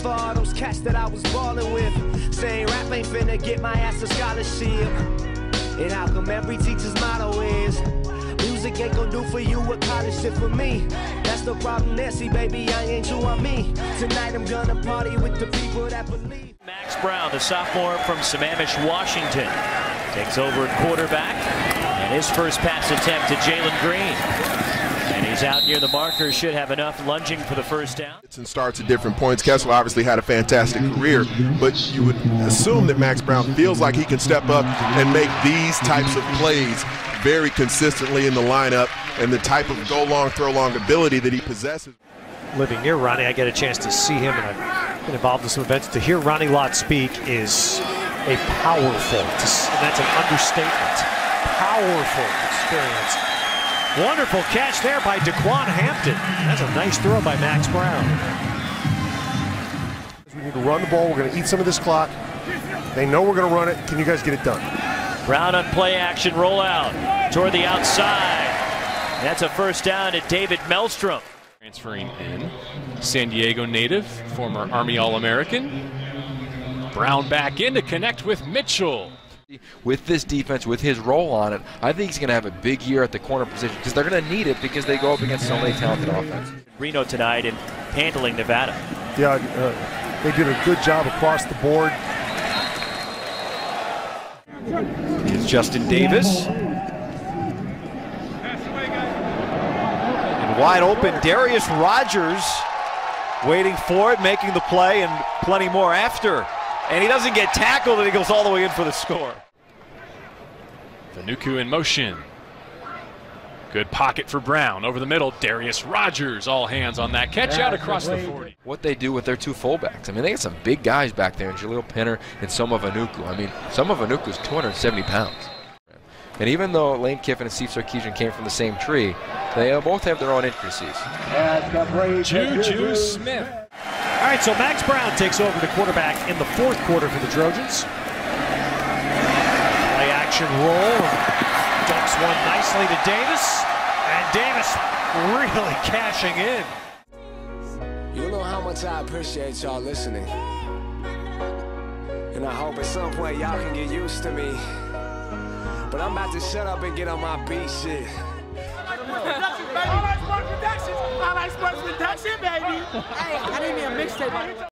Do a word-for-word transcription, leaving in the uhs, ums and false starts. for all those cats that I was ballin' with, saying rap ain't finna get my ass a scholarship. And how come every teacher's motto is, music ain't gon' do for you what college did for me? That's the problem, Nancy, baby, I ain't you, I'm me. Tonight I'm gonna party with the people that believe. Max Browne, the sophomore from Sammamish, Washington, takes over at quarterback, and his first pass attempt to Jalen Green. And he's out near the marker, should have enough, lunging for the first down. And starts at different points. Kessler obviously had a fantastic career, but you would assume that Max Browne feels like he can step up and make these types of plays very consistently in the lineup, and the type of go long, throw long ability that he possesses. Living near Ronnie, I get a chance to see him, and I've been involved in some events. To hear Ronnie Lott speak is a powerful, and that's an understatement, powerful experience. Wonderful catch there by Daquan Hampton. That's a nice throw by Max Browne. We need to run the ball. We're going to eat some of this clock. They know we're going to run it. Can you guys get it done? Browne on play action, roll out toward the outside. That's a first down to David Mellstrom. Transferring in, San Diego native, former Army All-American. Browne back in to connect with Mitchell. With this defense, with his role on it, I think he's going to have a big year at the corner position, because they're going to need it, because they go up against so many talented offenses. Reno tonight in handling Nevada. Yeah, uh, they did a good job across the board. Here's Justin Davis. And wide open, Darius Rogers waiting for it, making the play, and plenty more after. And he doesn't get tackled, and he goes all the way in for the score. Vanuku in motion. Good pocket for Browne. Over the middle, Darius Rogers, all hands on that catch out across the forty. What they do with their two fullbacks. I mean, they got some big guys back there, in Jaleel Penner and Soma Vanuku. I mean, Soma Vanuku's two hundred seventy pounds. And even though Lane Kiffin and Steve Sarkeesian came from the same tree, they both have their own intricacies. Juju Smith. All right, so Max Browne takes over the quarterback in the fourth quarter for the Trojans. Play action roll, dumps one nicely to Davis, and Davis really cashing in. You know how much I appreciate y'all listening. And I hope at some point y'all can get used to me. But I'm about to shut up and get on my beat shit. I like sports production, baby. Hey, I need me a mixtape.